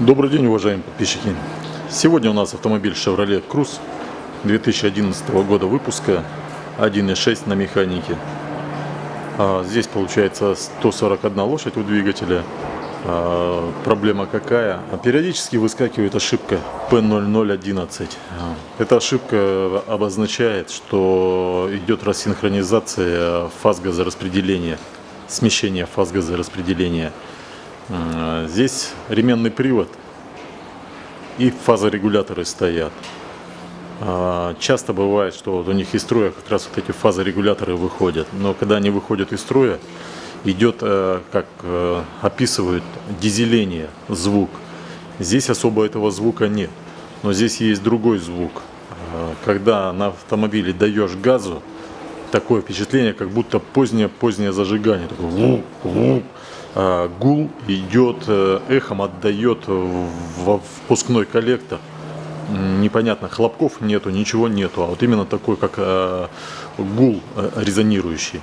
Добрый день, уважаемые подписчики! Сегодня у нас автомобиль Chevrolet Cruze 2011 года выпуска, 1.6 на механике. Здесь получается 141 лошадь у двигателя. Проблема какая? Периодически выскакивает ошибка P0011. Эта ошибка обозначает, что идет рассинхронизация фаз газораспределения, смещение фаз газораспределения. Здесь ременный привод и фазорегуляторы стоят. Часто бывает, что вот у них из строя как раз вот эти фазорегуляторы выходят. Но когда они выходят из строя, идет, как описывают, дизеление, звук. Здесь особо этого звука нет. Но здесь есть другой звук. Когда на автомобиле даешь газу, такое впечатление, как будто позднее зажигание. Такое вук-вук. Гул идет, эхом отдает в впускной коллектор. Непонятно, хлопков нету, ничего нету, а вот именно такой, как гул резонирующий.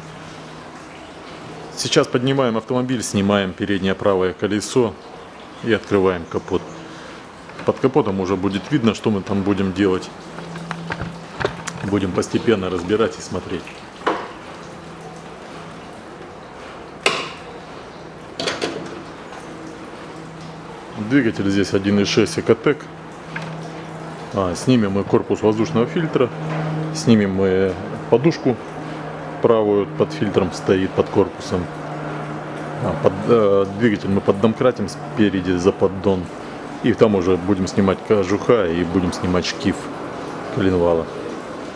Сейчас поднимаем автомобиль, снимаем переднее правое колесо и открываем капот. Под капотом уже будет видно, что мы там будем делать. Будем постепенно разбирать и смотреть. Двигатель здесь 1.6 Ecotec. Снимем мы корпус воздушного фильтра, снимем мы подушку правую, под фильтром стоит, под корпусом. Двигатель мы поддомкратим спереди за поддон. И там уже будем снимать кожуха и будем снимать шкив коленвала.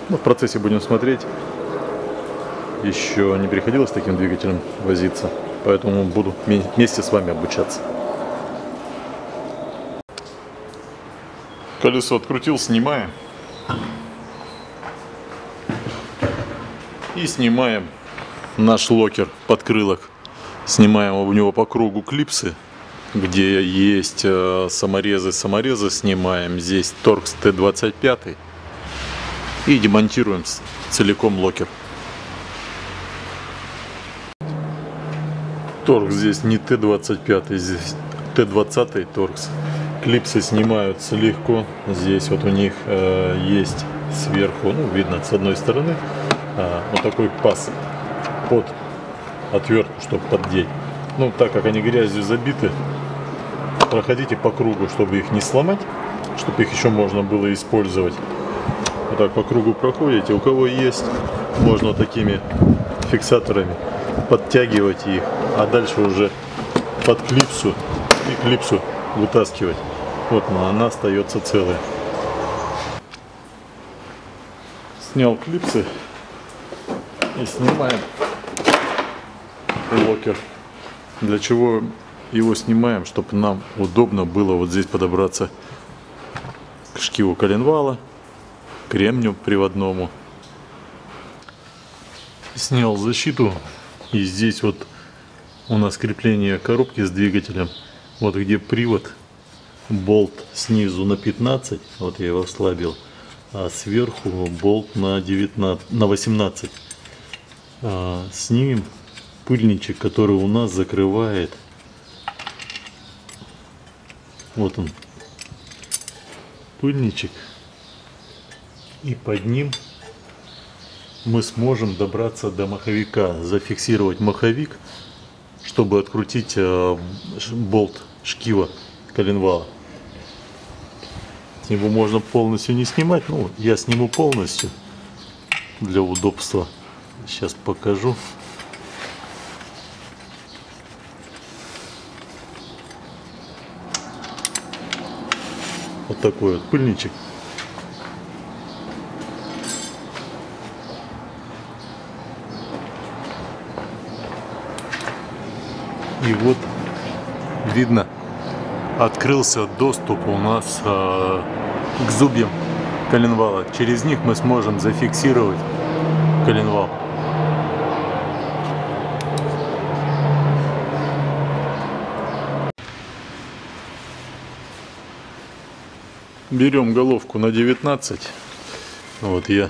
В процессе будем смотреть. Еще не приходилось с таким двигателем возиться, поэтому буду вместе с вами обучаться. Колесо открутил, снимаем. И снимаем наш локер подкрылок. Снимаем у него по кругу клипсы, где есть саморезы. Снимаем здесь торкс Т25. И демонтируем целиком локер. Торкс здесь не Т25, здесь Т20 торкс. Клипсы снимаются легко. Здесь вот у них есть сверху, ну, видно с одной стороны, вот такой паз под отвертку, чтобы поддеть. Ну, так как они грязью забиты, проходите по кругу, чтобы их не сломать, чтобы их еще можно было использовать. Вот так по кругу проходите. У кого есть, можно такими фиксаторами подтягивать их, а дальше уже под клипсу и клипсу вытаскивать. Вот она остается целая. Снял клипсы и снимаем локер. Для чего его снимаем? Чтобы нам удобно было вот здесь подобраться к шкиву коленвала, к ремню приводному. Снял защиту, и здесь вот у нас крепление коробки с двигателем. Вот где привод, болт снизу на 15, вот я его ослабил, а сверху болт на 18. Снимем пыльничек, который у нас закрывает. Вот он, пыльничек. И под ним мы сможем добраться до маховика, зафиксировать маховик, чтобы открутить болт шкива коленвала. Его можно полностью не снимать. Ну, я сниму полностью для удобства. Сейчас покажу. Вот такой вот пыльничек. И вот видно, открылся доступ у нас к зубьям коленвала. Через них мы сможем зафиксировать коленвал. Берем головку на 19. Вот я.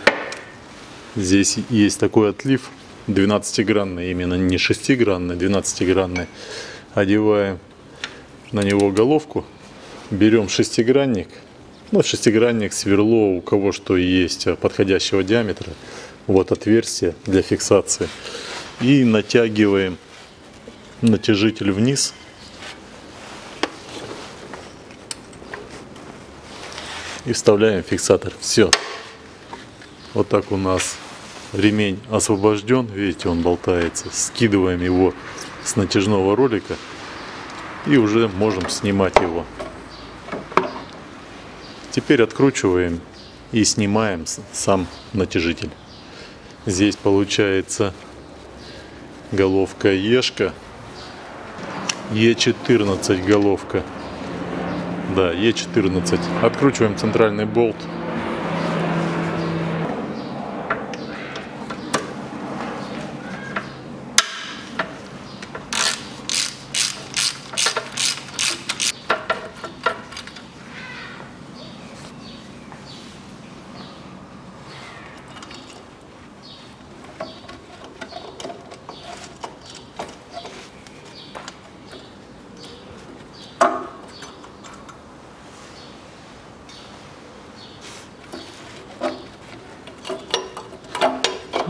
Здесь есть такой отлив. 12-гранный, именно не 6-гранный, 12-гранный. Одеваем на него головку, берем шестигранник, ну, шестигранник, сверло, у кого что есть подходящего диаметра, вот отверстие для фиксации, и натягиваем натяжитель вниз. И вставляем фиксатор. Все. Вот так у нас ремень освобожден. Видите, он болтается. Скидываем его с натяжного ролика. И уже можем снимать его. Теперь откручиваем и снимаем сам натяжитель. Здесь получается головка Ешка. Е14 головка. Да, Е14. Откручиваем центральный болт.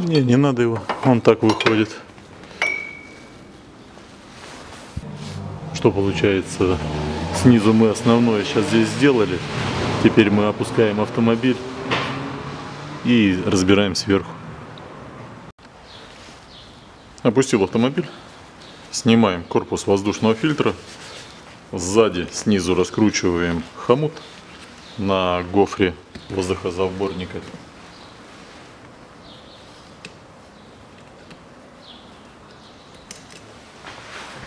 Не надо его, он так выходит. Что получается? Снизу мы основное сейчас здесь сделали. Теперь мы опускаем автомобиль и разбираем сверху. Опустил автомобиль. Снимаем корпус воздушного фильтра. Сзади, снизу раскручиваем хомут на гофре воздухозаборника.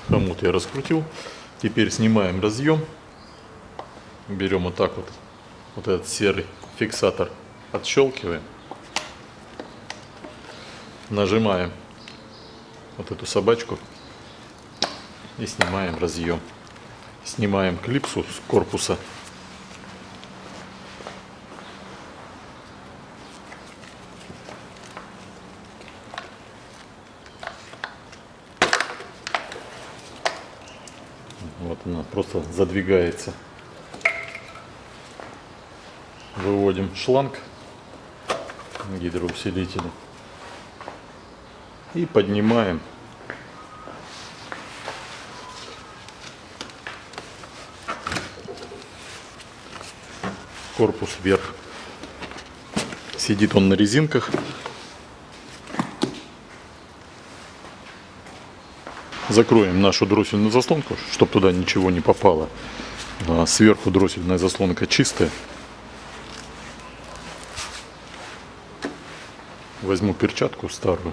Хомут я раскрутил. Теперь снимаем разъем. Берем вот так вот, вот этот серый фиксатор, отщелкиваем. Нажимаем вот эту собачку и снимаем разъем. Снимаем клипсу с корпуса. Вот она просто задвигается. Выводим шланг гидроусилителя и поднимаем. Корпус вверх. Сидит он на резинках. Закроем нашу дроссельную заслонку, чтобы туда ничего не попало. Сверху дроссельная заслонка чистая. Возьму перчатку старую.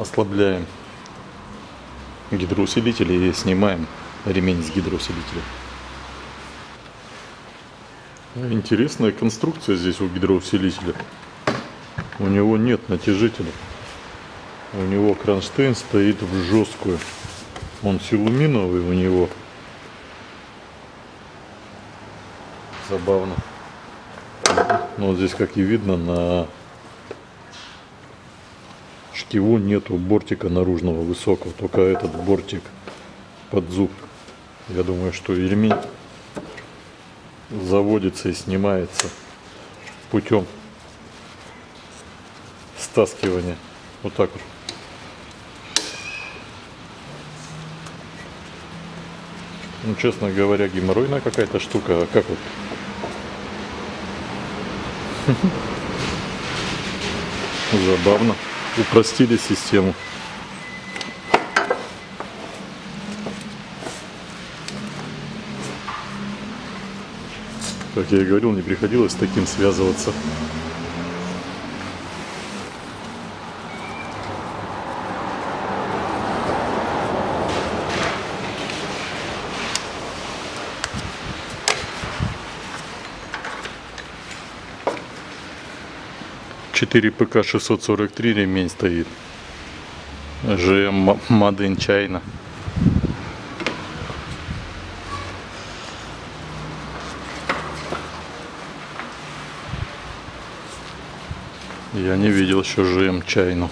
Ослабляем гидроусилитель и снимаем ремень с гидроусилителя. Интересная конструкция здесь у гидроусилителя. У него нет натяжителя. У него кронштейн стоит в жесткую. Он силуминовый у него. Забавно. Но вот здесь, как и видно, на его нету бортика наружного высокого, только этот бортик под зуб. Я думаю, что ремень заводится и снимается путем стаскивания. Вот так вот. Ну, честно говоря, геморройная какая-то штука. А как вот? Забавно. Упростили систему. Как я и говорил, не приходилось с таким связываться. 4 ПК 643 ремень стоит. GM Made in China. Я не видел еще GM China.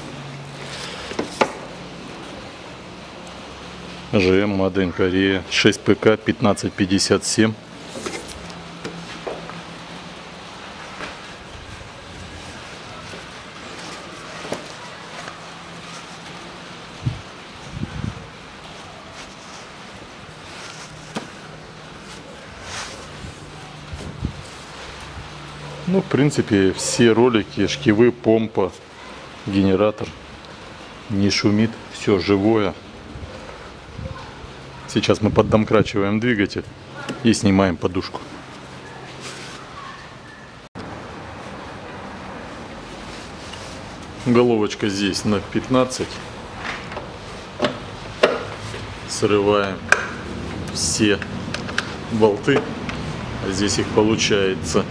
GM Made in Korea. 6 ПК 1557. Ну, в принципе, все ролики, шкивы, помпа, генератор, не шумит, все живое. Сейчас мы поддомкрачиваем двигатель и снимаем подушку. Головочка здесь на 15. Срываем все болты. Здесь их получается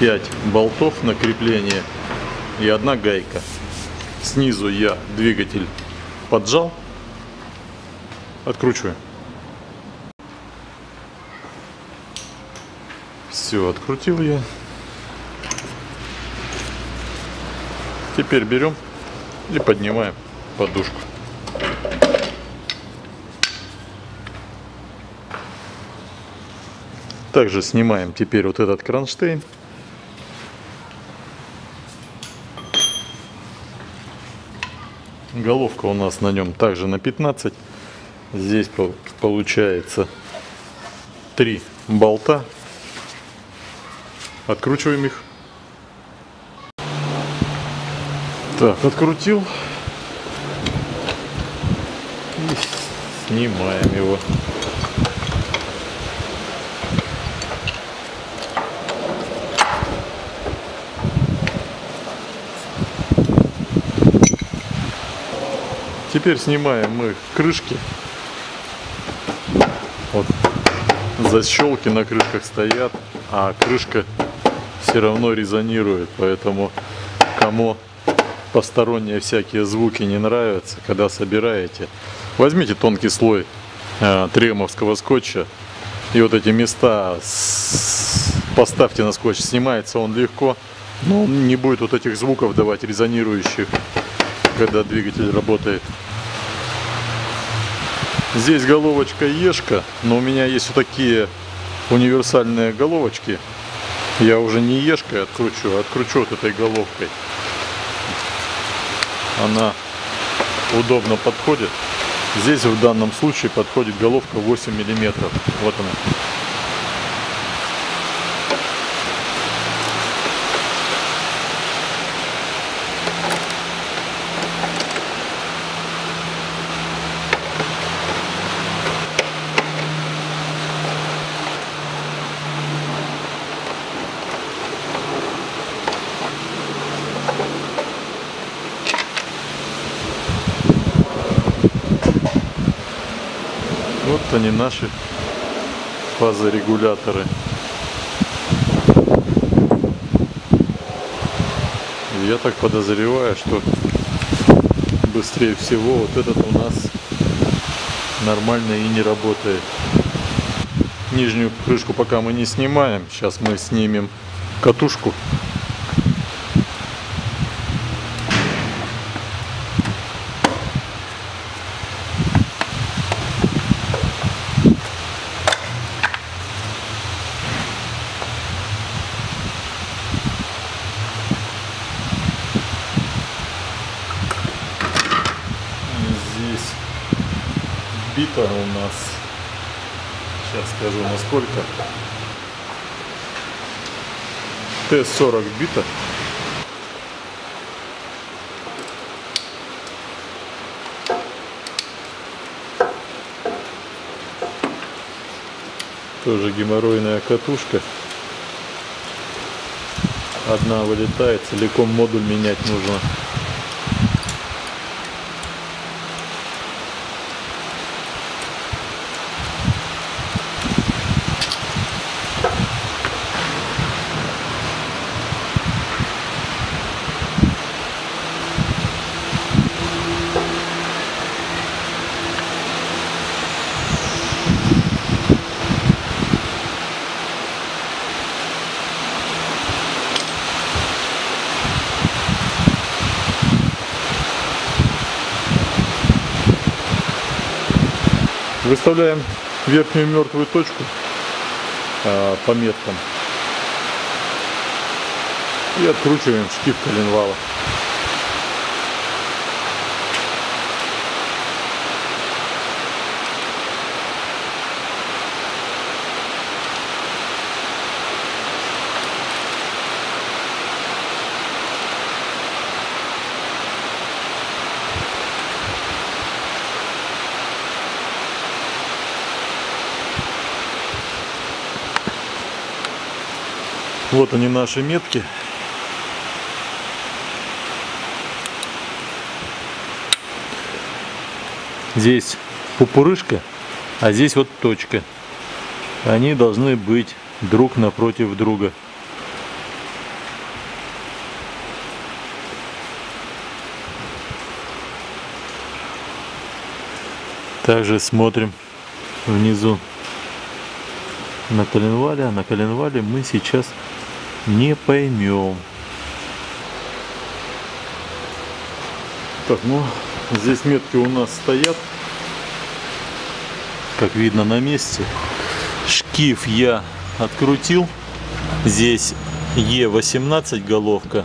5 болтов на крепление и 1 гайка. Снизу я двигатель поджал, откручиваю. Все, открутил я. Теперь берем и поднимаем подушку. Также снимаем теперь вот этот кронштейн. Головка у нас на нем также на 15. Здесь получается 3 болта. Откручиваем их. Так, открутил. И снимаем его. Теперь снимаем мы крышки. Вот защелки на крышках стоят, а крышка все равно резонирует, поэтому кому посторонние всякие звуки не нравятся, когда собираете, возьмите тонкий слой триемовского скотча и вот эти места поставьте на скотч. Снимается он легко, но он не будет вот этих звуков давать резонирующих, когда двигатель работает. Здесь головочка Ешка, но у меня есть вот такие универсальные головочки. Я уже не Ешкой откручу, а откручу вот этой головкой. Она удобно подходит. Здесь в данном случае подходит головка 8 миллиметров. Вот она. Вот они, наши фазорегуляторы. Я так подозреваю, что быстрее всего вот этот у нас нормально и не работает. Нижнюю крышку пока мы не снимаем. Сейчас мы снимем катушку. Бита у нас, сейчас скажу насколько, Т-40 бита. Тоже геморройная катушка. Одна вылетает, целиком модуль менять нужно. Выставляем верхнюю мертвую точку по меткам и откручиваем штифт коленвала. Вот они, наши метки. Здесь пупырышка, а здесь вот точка. Они должны быть друг напротив друга. Также смотрим внизу на коленвале. А на коленвале мы сейчас не поймем. Так, ну здесь метки у нас стоят, как видно, на месте. Шкив я открутил. Здесь Е18 головка.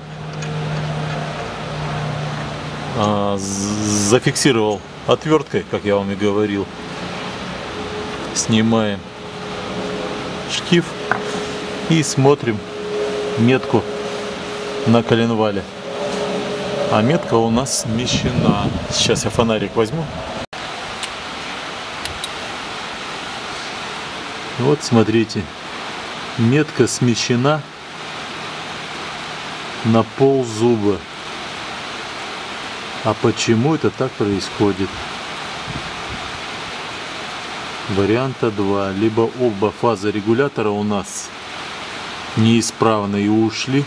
Зафиксировал отверткой, как я вам и говорил. Снимаем шкив и смотрим метку на коленвале. А метка у нас смещена. Сейчас я фонарик возьму. Вот смотрите, метка смещена на ползуба. А почему это так происходит? Варианта 2. Либо оба фаза регулятора у нас неисправны и ушли,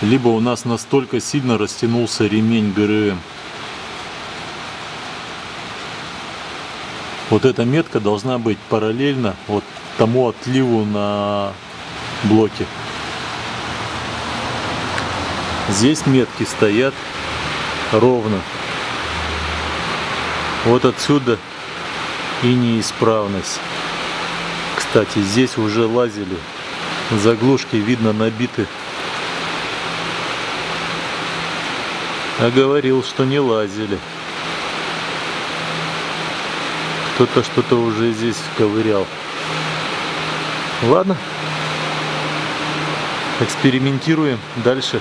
либо у нас настолько сильно растянулся ремень ГРМ. Вот эта метка должна быть параллельно вот тому отливу на блоке. Здесь метки стоят ровно. Вот отсюда и неисправность. Кстати, здесь уже лазили. Заглушки, видно, набиты. А говорил, что не лазили. Кто-то что-то уже здесь ковырял. Ладно. Экспериментируем дальше.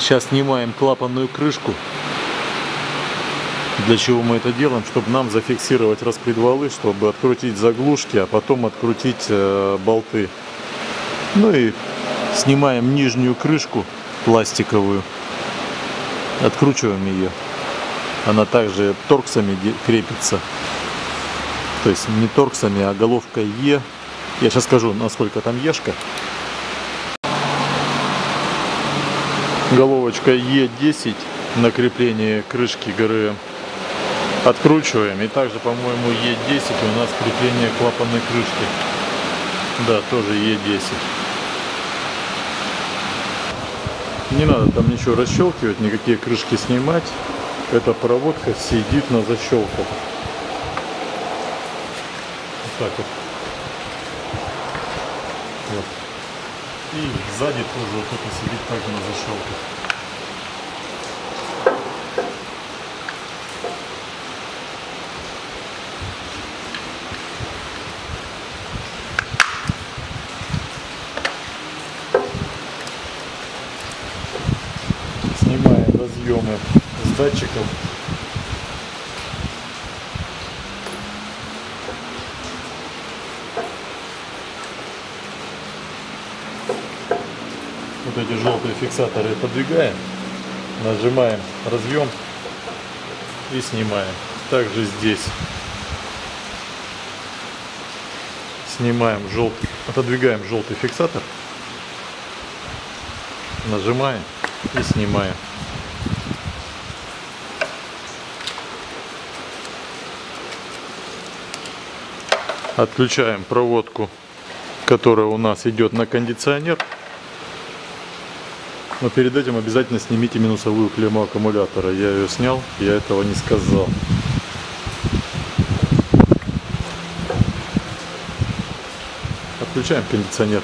Сейчас снимаем клапанную крышку. Для чего мы это делаем? Чтобы нам зафиксировать распредвалы, чтобы открутить заглушки, а потом открутить болты. Ну и снимаем нижнюю крышку пластиковую. Откручиваем ее. Она также торксами крепится. То есть не торксами, а головкой Е. Я сейчас скажу, насколько там Ешка. Головочка Е10 на крепление крышки ГРМ. Откручиваем. И также, по-моему, Е10 у нас крепление клапанной крышки. Да, тоже Е10. Не надо там ничего расщелкивать, никакие крышки снимать. Эта проводка сидит на защелках. Вот так вот. Вот. И сзади тоже вот это сидит также на защелках. Снимаем разъемы с датчиков. Вот эти желтые фиксаторы подвигаем, нажимаем разъем и снимаем. Также здесь снимаем желтый, отодвигаем желтый фиксатор, нажимаем и снимаем. Отключаем проводку, которая у нас идет на кондиционер. Но перед этим обязательно снимите минусовую клемму аккумулятора. Я ее снял, я этого не сказал. включаем кондиционер.